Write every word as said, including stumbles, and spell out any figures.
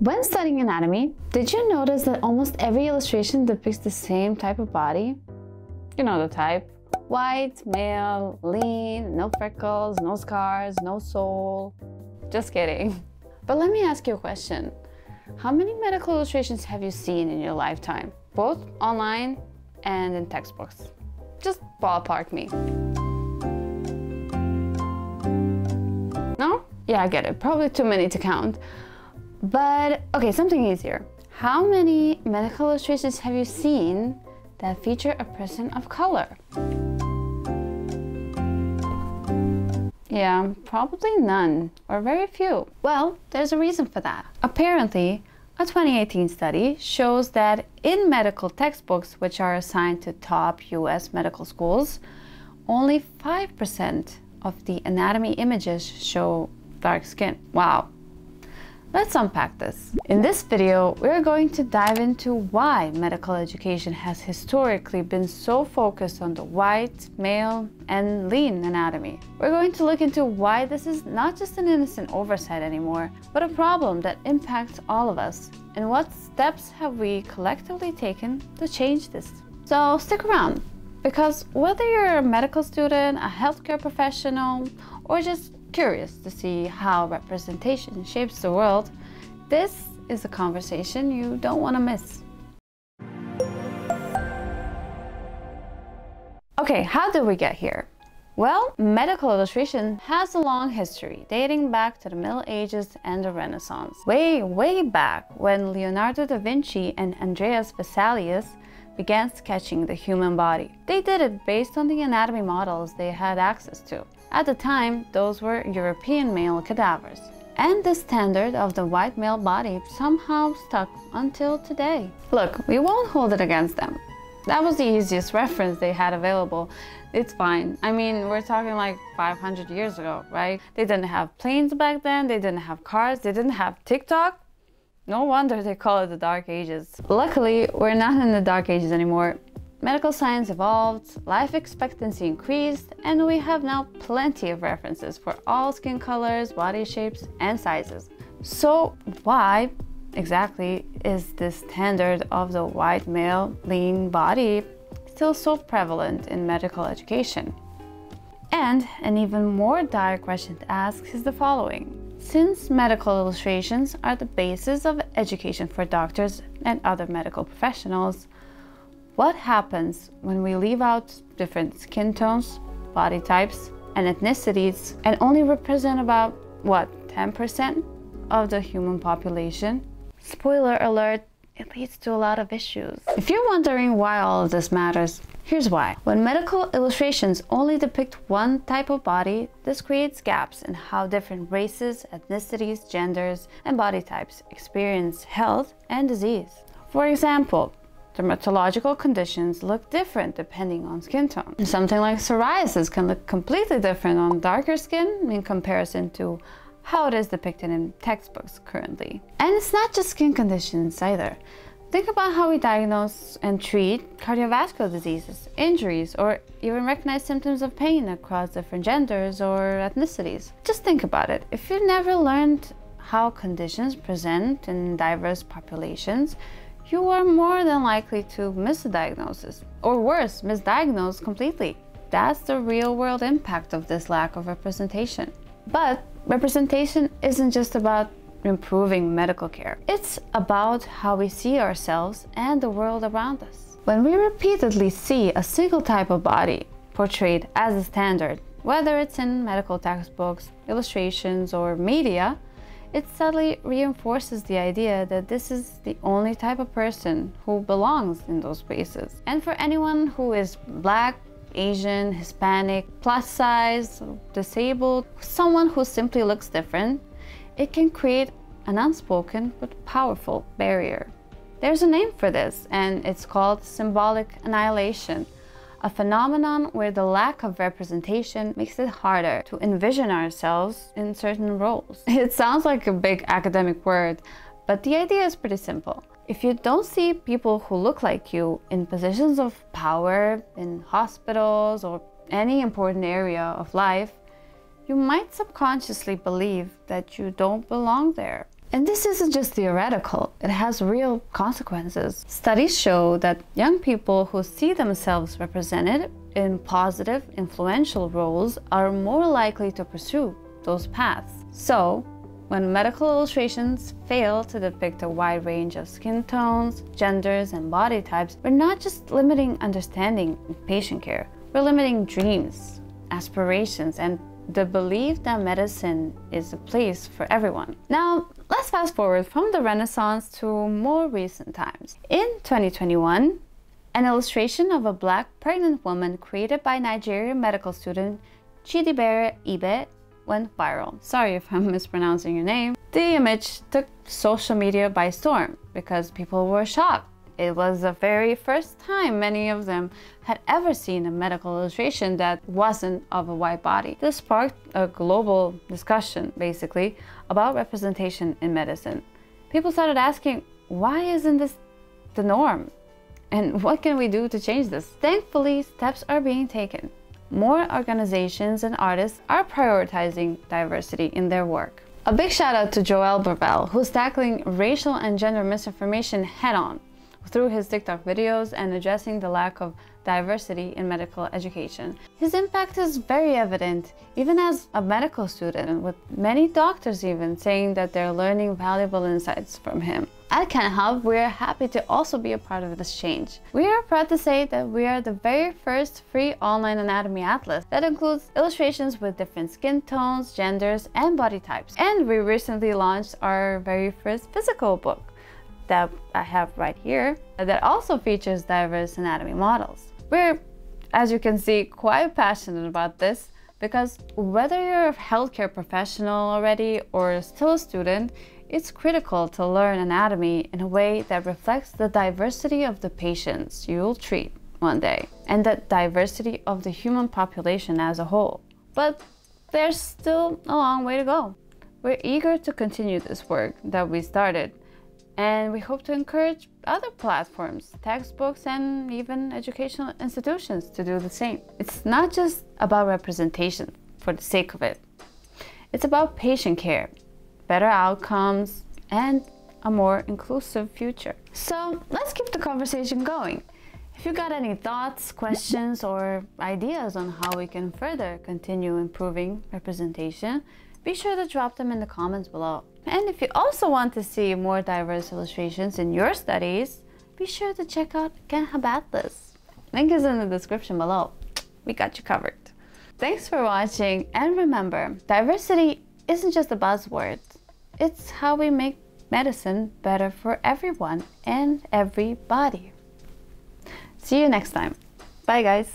When studying anatomy, did you notice that almost every illustration depicts the same type of body? You know the type. White, male, lean, no freckles, no scars, no soul. Just kidding. But let me ask you a question. How many medical illustrations have you seen in your lifetime? Both online and in textbooks. Just ballpark me. No? Yeah, I get it. Probably too many to count. But okay, something easier. How many medical illustrations have you seen that feature a person of color? Yeah, probably none, or very few. Well, there's a reason for that. Apparently, a twenty eighteen study shows that in medical textbooks, which are assigned to top U S medical schools, only five percent of the anatomy images show dark skin. Wow. Let's unpack this. In this video, we're going to dive into why medical education has historically been so focused on the white, male, and lean anatomy. We're going to look into why this is not just an innocent oversight anymore, but a problem that impacts all of us, and what steps have we collectively taken to change this. So stick around, because whether you're a medical student, a healthcare professional, or just curious to see how representation shapes the world, this is a conversation you don't want to miss. Okay, how did we get here? Well, medical illustration has a long history dating back to the Middle Ages and the Renaissance. Way, way back when Leonardo da Vinci and Andreas Vesalius began sketching the human body. They did it based on the anatomy models they had access to. At the time, those were European male cadavers. And the standard of the white male body somehow stuck until today. Look, we won't hold it against them. That was the easiest reference they had available. It's fine. I mean, we're talking like five hundred years ago, right? They didn't have planes back then, they didn't have cars, they didn't have TikTok. No wonder they call it the Dark Ages. Luckily, we're not in the Dark Ages anymore. Medical science evolved, life expectancy increased, and we have now plenty of references for all skin colors, body shapes, and sizes. So why exactly is this standard of the white male lean body still so prevalent in medical education? And an even more dire question to ask is the following. Since medical illustrations are the basis of education for doctors and other medical professionals, what happens when we leave out different skin tones, body types, and ethnicities, and only represent about, what, ten percent of the human population? Spoiler alert, it leads to a lot of issues. If you're wondering why all of this matters, here's why. When medical illustrations only depict one type of body, this creates gaps in how different races, ethnicities, genders, and body types experience health and disease. For example, dermatological conditions look different depending on skin tone. Something like psoriasis can look completely different on darker skin in comparison to how it is depicted in textbooks currently. And it's not just skin conditions either. Think about how we diagnose and treat cardiovascular diseases, injuries, or even recognize symptoms of pain across different genders or ethnicities. Just think about it. If you never learned how conditions present in diverse populations, you are more than likely to miss a diagnosis, or worse, misdiagnose completely. That's the real-world impact of this lack of representation. But representation isn't just about improving medical care. It's about how we see ourselves and the world around us. When we repeatedly see a single type of body portrayed as a standard, whether it's in medical textbooks, illustrations, or media, it subtly reinforces the idea that this is the only type of person who belongs in those spaces. And for anyone who is Black, Asian, Hispanic, plus size, disabled, someone who simply looks different, it can create an unspoken but powerful barrier. There's a name for this, and it's called symbolic annihilation, a phenomenon where the lack of representation makes it harder to envision ourselves in certain roles. It sounds like a big academic word, but the idea is pretty simple. If you don't see people who look like you in positions of power, in hospitals, or any important area of life, you might subconsciously believe that you don't belong there. And this isn't just theoretical, it has real consequences. Studies show that young people who see themselves represented in positive, influential roles are more likely to pursue those paths. So, when medical illustrations fail to depict a wide range of skin tones, genders, and body types, we're not just limiting understanding in patient care, we're limiting dreams, aspirations, and the belief that medicine is a place for everyone. Now, let's fast forward from the Renaissance to more recent times. In twenty twenty-one, an illustration of a black pregnant woman created by Nigerian medical student Chidibera Ibe went viral. Sorry if I'm mispronouncing your name. The image took social media by storm because people were shocked. It was the very first time many of them had ever seen a medical illustration that wasn't of a white body. This sparked a global discussion, basically, about representation in medicine. People started asking, why isn't this the norm? And what can we do to change this? Thankfully, steps are being taken. More organizations and artists are prioritizing diversity in their work. A big shout out to Joel Burbell, who's tackling racial and gender misinformation head on through his TikTok videos and addressing the lack of diversity in medical education. His impact is very evident, even as a medical student, with many doctors even saying that they're learning valuable insights from him. At Kenhub, we're happy to also be a part of this change. We are proud to say that we are the very first free online anatomy atlas that includes illustrations with different skin tones, genders, and body types. And we recently launched our very first physical book that I have right here that also features diverse anatomy models. We're, as you can see, quite passionate about this because whether you're a healthcare professional already or still a student, it's critical to learn anatomy in a way that reflects the diversity of the patients you'll treat one day and the diversity of the human population as a whole. But there's still a long way to go. We're eager to continue this work that we started, and we hope to encourage other platforms, textbooks, and even educational institutions to do the same. It's not just about representation for the sake of it. It's about patient care, better outcomes, and a more inclusive future. So let's keep the conversation going. If you got any thoughts, questions, or ideas on how we can further continue improving representation, be sure to drop them in the comments below. And if you also want to see more diverse illustrations in your studies, be sure to check out Kenhub Atlas. Link is in the description below. We got you covered. Thanks for watching, and remember, diversity isn't just a buzzword. It's how we make medicine better for everyone and everybody. See you next time. Bye guys.